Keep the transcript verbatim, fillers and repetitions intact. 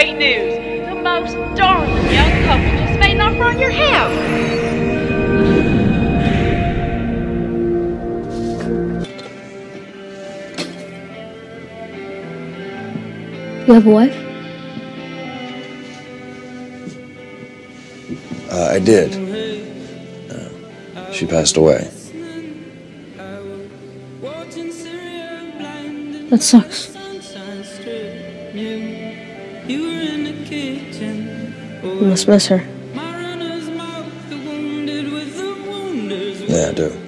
great news. The most darling young couple just made an offer on your house. You have a wife? Uh, I did. Uh, she passed away. That sucks. You must miss her. Yeah, I do.